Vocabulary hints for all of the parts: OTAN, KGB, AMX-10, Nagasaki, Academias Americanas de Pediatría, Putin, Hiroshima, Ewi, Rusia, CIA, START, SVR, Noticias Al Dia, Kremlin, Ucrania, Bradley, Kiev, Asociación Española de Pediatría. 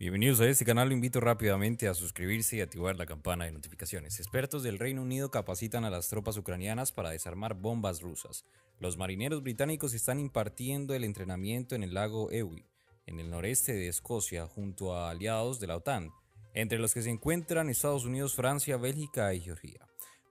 Bienvenidos a este canal, lo invito rápidamente a suscribirse y activar la campana de notificaciones. Expertos del Reino Unido capacitan a las tropas ucranianas para desarmar bombas rusas. Los marineros británicos están impartiendo el entrenamiento en el lago Ewi, en el noreste de Escocia, junto a aliados de la OTAN, entre los que se encuentran Estados Unidos, Francia, Bélgica y Georgia.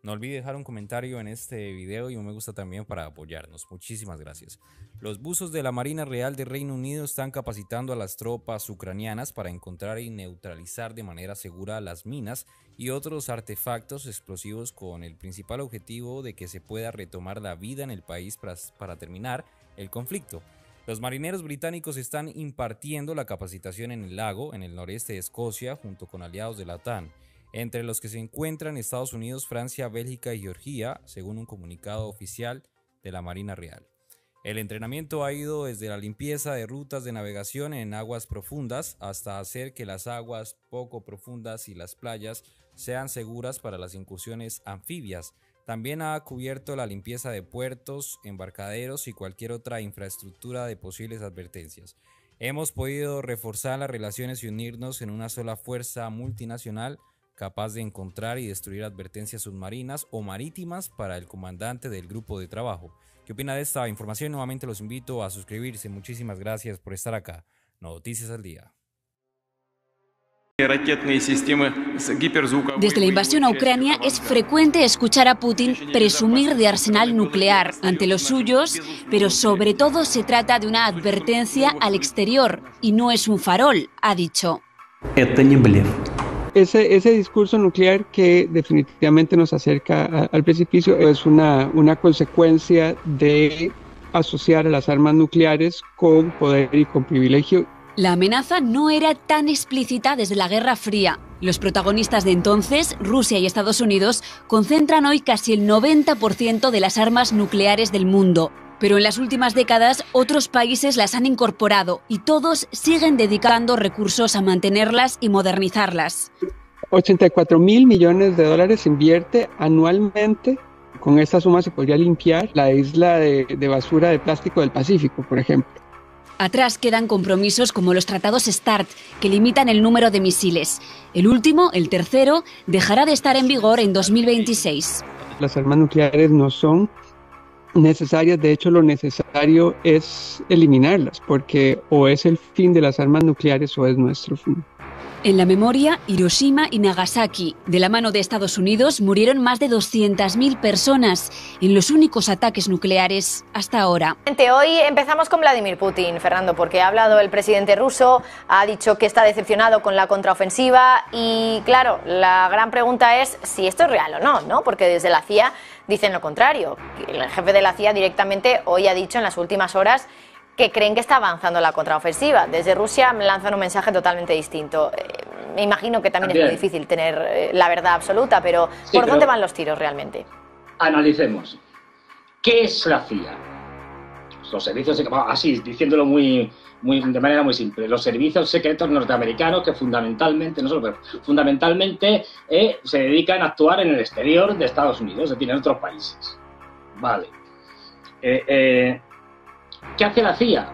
No olvide dejar un comentario en este video y un me gusta también para apoyarnos. Muchísimas gracias. Los buzos de la Marina Real del Reino Unido están capacitando a las tropas ucranianas para encontrar y neutralizar de manera segura las minas y otros artefactos explosivos con el principal objetivo de que se pueda retomar la vida en el país para terminar el conflicto. Los marineros británicos están impartiendo la capacitación en el lago, en el noreste de Escocia, junto con aliados de la OTAN, entre los que se encuentran Estados Unidos, Francia, Bélgica y Georgia, según un comunicado oficial de la Marina Real. El entrenamiento ha ido desde la limpieza de rutas de navegación en aguas profundas hasta hacer que las aguas poco profundas y las playas sean seguras para las incursiones anfibias. También ha cubierto la limpieza de puertos, embarcaderos y cualquier otra infraestructura de posibles advertencias. Hemos podido reforzar las relaciones y unirnos en una sola fuerza multinacional capaz de encontrar y destruir advertencias submarinas o marítimas para el comandante del grupo de trabajo. ¿Qué opina de esta información? Nuevamente los invito a suscribirse. Muchísimas gracias por estar acá. Noticias al día. Desde la invasión a Ucrania es frecuente escuchar a Putin presumir de arsenal nuclear ante los suyos, pero sobre todo se trata de una advertencia al exterior y no es un farol, ha dicho. Ese discurso nuclear que definitivamente nos acerca al precipicio es una consecuencia de asociar a las armas nucleares con poder y con privilegio. La amenaza no era tan explícita desde la Guerra Fría. Los protagonistas de entonces, Rusia y Estados Unidos, concentran hoy casi el 90% de las armas nucleares del mundo. Pero en las últimas décadas otros países las han incorporado y todos siguen dedicando recursos a mantenerlas y modernizarlas. 84.000 millones de dólares invierte anualmente. Con esta suma se podría limpiar la isla de basura de plástico del Pacífico, por ejemplo. Atrás quedan compromisos como los tratados START, que limitan el número de misiles. El último, el tercero, dejará de estar en vigor en 2026. Las armas nucleares no son necesarias, de hecho lo necesario es eliminarlas, porque o es el fin de las armas nucleares o es nuestro fin. En la memoria, Hiroshima y Nagasaki. De la mano de Estados Unidos murieron más de 200.000 personas en los únicos ataques nucleares hasta ahora. Hoy empezamos con Vladimir Putin, Fernando, porque ha hablado el presidente ruso, ha dicho que está decepcionado con la contraofensiva y, claro, la gran pregunta es si esto es real o no, ¿no? Porque desde la CIA dicen lo contrario. El jefe de la CIA directamente hoy ha dicho en las últimas horas que creen que está avanzando la contraofensiva. Desde Rusia lanzan un mensaje totalmente distinto. Me imagino que también es muy difícil tener la verdad absoluta, pero sí, ¿por dónde van los tiros realmente? Analicemos. ¿Qué es la CIA? Los servicios, así diciéndolo de manera muy simple, los servicios secretos norteamericanos que fundamentalmente, no solo, pero fundamentalmente se dedican a actuar en el exterior de Estados Unidos, es decir, en otros países. Vale. ¿Qué hace la CIA?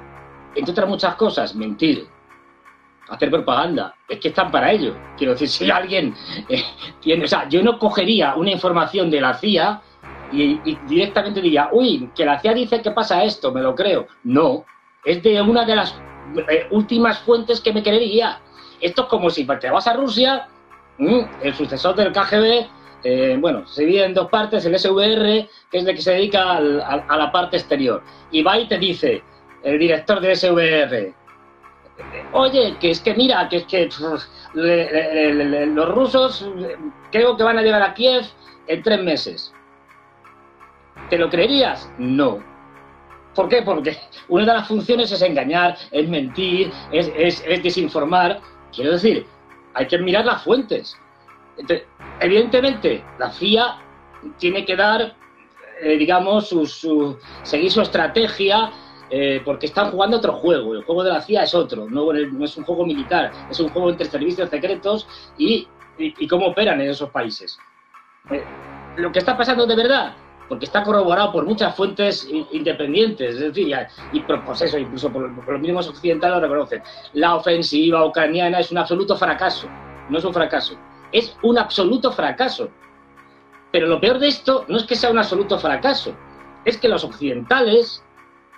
Entre otras muchas cosas, mentir, hacer propaganda. Es que están para ello. Quiero decir, si alguien tiene... O sea, yo no cogería una información de la CIA y directamente diría, uy, que la CIA dice que pasa esto, me lo creo. No, es de una de las últimas fuentes que me creería. Esto es como si te vas a Rusia, el sucesor del KGB, bueno, se divide en dos partes, el SVR, que es el que se dedica a la parte exterior. Y va y te dice, el director del SVR, oye, que es que mira, que es que los rusos creo que van a llegar a Kiev en 3 meses. ¿Te lo creerías? No. ¿Por qué? Porque una de las funciones es engañar, es mentir, es desinformar. Quiero decir, hay que mirar las fuentes. Entonces, evidentemente, la CIA tiene que dar, digamos, seguir su estrategia, porque están jugando otro juego. El juego de la CIA es otro, no es un juego militar, es un juego entre servicios secretos y cómo operan en esos países. Lo que está pasando de verdad porque está corroborado por muchas fuentes independientes, es decir, y pues eso, incluso por los mismos occidentales lo reconocen. La ofensiva ucraniana es un absoluto fracaso, no es un fracaso, es un absoluto fracaso. Pero lo peor de esto no es que sea un absoluto fracaso, es que los occidentales,